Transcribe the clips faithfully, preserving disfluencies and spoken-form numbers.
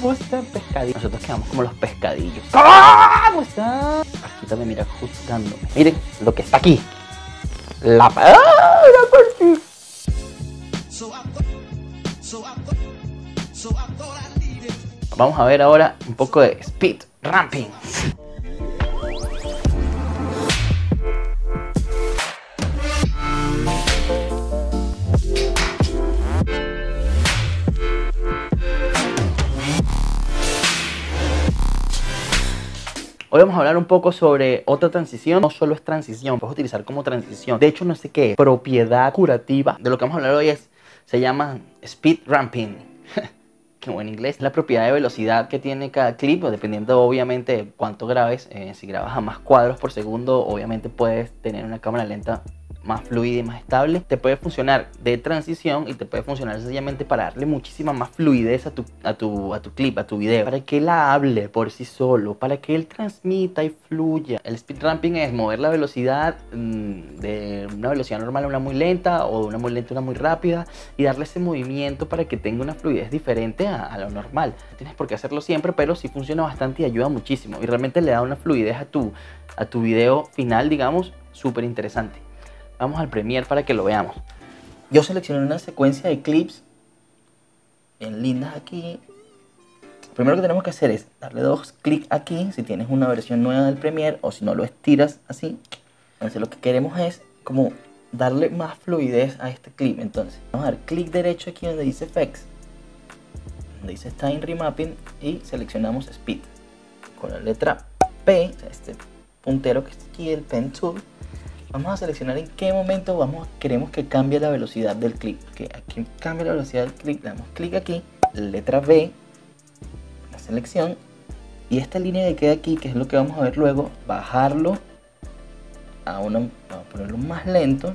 ¿Cómo está el pescadillo? Nosotros quedamos como los pescadillos. ¿Cómo está? Aquí también, mira, ajustándome. Miren lo que está aquí. La palabra por Vamos a ver ahora un poco de speed ramping. Hoy vamos a hablar un poco sobre otra transición. No solo es transición, puedes utilizar como transición. De hecho, no sé qué es. Propiedad curativa. De lo que vamos a hablar hoy es, se llama speed ramping. Qué buen inglés. La propiedad de velocidad que tiene cada clip, dependiendo obviamente de cuánto grabes. Eh, si grabas a más cuadros por segundo, obviamente puedes tener una cámara lenta más fluida y más estable. Te puede funcionar de transición y te puede funcionar sencillamente para darle muchísima más fluidez a tu, a tu, a tu clip, a tu video, para que él hable por sí solo, para que él transmita y fluya. El speed ramping es mover la velocidad mmm, de una velocidad normal a una muy lenta, o de una muy lenta a una muy rápida, y darle ese movimiento para que tenga una fluidez diferente a, a lo normal. No tienes por qué hacerlo siempre, pero sí funciona bastante y ayuda muchísimo, y realmente le da una fluidez a tu, a tu video final, digamos, súper interesante. Vamos al Premiere para que lo veamos. Yo seleccioné una secuencia de clips bien lindas aquí. Primero que tenemos que hacer es darle dos clics aquí, si tienes una versión nueva del Premiere, o si no lo estiras así. Entonces lo que queremos es como darle más fluidez a este clip. Entonces vamos a dar clic derecho aquí donde dice Effects, donde dice Time Remapping, y seleccionamos Speed con la letra P, o sea, este puntero que está aquí, el Pen Tool. Vamos a seleccionar en qué momento vamos, queremos que cambie la velocidad del clip. Okay, aquí cambia la velocidad del clip, damos clic aquí, letra B, la selección, y esta línea que queda aquí, que es lo que vamos a ver luego, bajarlo a una, vamos a ponerlo más lento,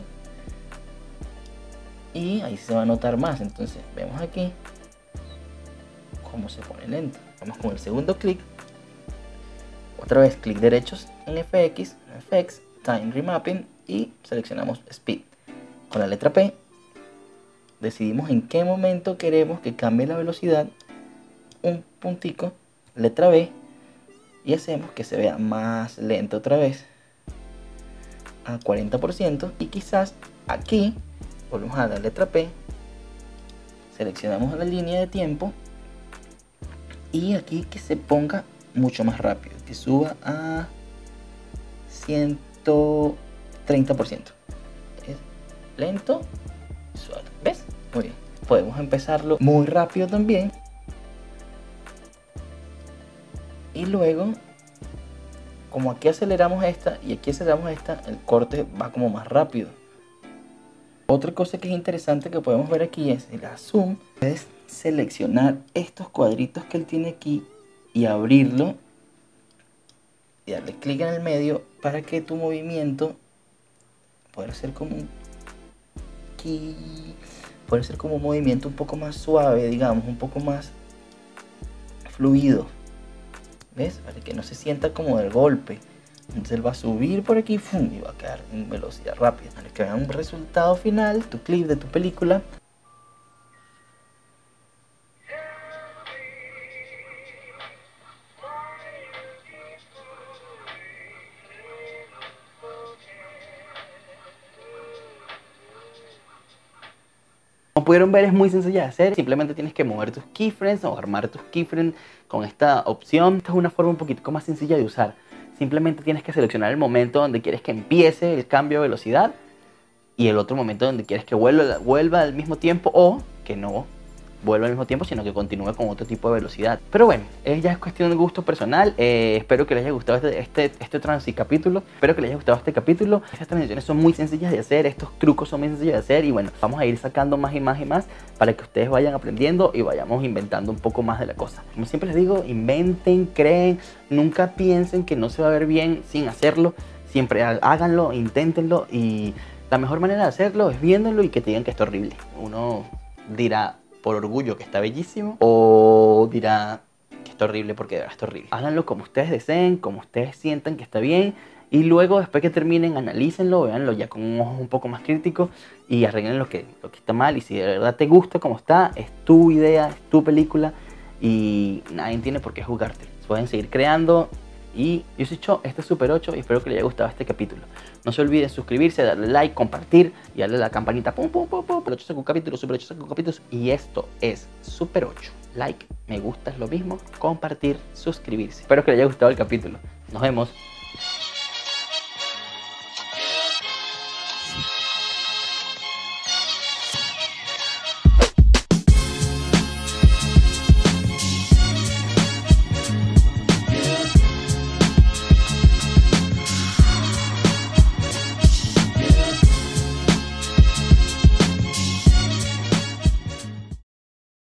y ahí se va a notar más. Entonces vemos aquí cómo se pone lento. Vamos con el segundo clic, otra vez clic derechos en F X, F X, Time Remapping, y seleccionamos Speed con la letra P. Decidimos en qué momento queremos que cambie la velocidad, un puntico, letra B, y hacemos que se vea más lento otra vez, a cuarenta por ciento, y quizás aquí volvemos a la letra P, seleccionamos la línea de tiempo, y aquí que se ponga mucho más rápido, que suba a ciento treinta por ciento. Es lento, suave. ¿Ves? Muy bien. Podemos empezarlo muy rápido también. Y luego, como aquí aceleramos esta y aquí aceleramos esta, el corte va como más rápido. Otra cosa que es interesante que podemos ver aquí es el zoom. Puedes seleccionar estos cuadritos que él tiene aquí y abrirlo, y darle clic en el medio para que tu movimiento pueda ser como un puede ser como un movimiento un poco más suave, digamos, un poco más fluido. ¿Ves? Para que no se sienta como del golpe. Entonces él va a subir por aquí, ¡fum!, y va a quedar en velocidad rápida. Para que vean un resultado final, tu clip de tu película. Como pudieron ver, es muy sencilla de hacer. Simplemente tienes que mover tus keyframes o armar tus keyframes con esta opción. Esta es una forma un poquito más sencilla de usar. Simplemente tienes que seleccionar el momento donde quieres que empiece el cambio de velocidad y el otro momento donde quieres que vuelva, vuelva al mismo tiempo, o que no vuelva al mismo tiempo, sino que continúe con otro tipo de velocidad. Pero bueno, eh, ya es cuestión de gusto personal. Eh, espero que les haya gustado este, este, este transicapítulo. Espero que les haya gustado este capítulo. Estas transiciones son muy sencillas de hacer. Estos trucos son muy sencillos de hacer. Y bueno, vamos a ir sacando más y más y más para que ustedes vayan aprendiendo y vayamos inventando un poco más de la cosa. Como siempre les digo, inventen, creen. Nunca piensen que no se va a ver bien sin hacerlo. Siempre háganlo, inténtenlo. Y la mejor manera de hacerlo es viéndolo y que te digan que es horrible. Uno dirá por orgullo que está bellísimo, o dirá que está horrible porque de verdad está horrible. Háganlo como ustedes deseen, como ustedes sientan que está bien, y luego después que terminen, analícenlo, véanlo ya con un ojo un poco más crítico y arreglen lo que, lo que está mal. Y si de verdad te gusta como está, es tu idea, es tu película, y nadie tiene por qué juzgarte. Pueden seguir creando. Y yo soy Cho, este es Super ocho y espero que les haya gustado este capítulo. No se olviden suscribirse, darle like, compartir y darle a la campanita. Pum, pum, pum, pum. Pero yo saco un capítulo, Super ocho saco capítulos. Y esto es Super ocho. Like, me gusta es lo mismo. Compartir, suscribirse. Espero que les haya gustado el capítulo. Nos vemos.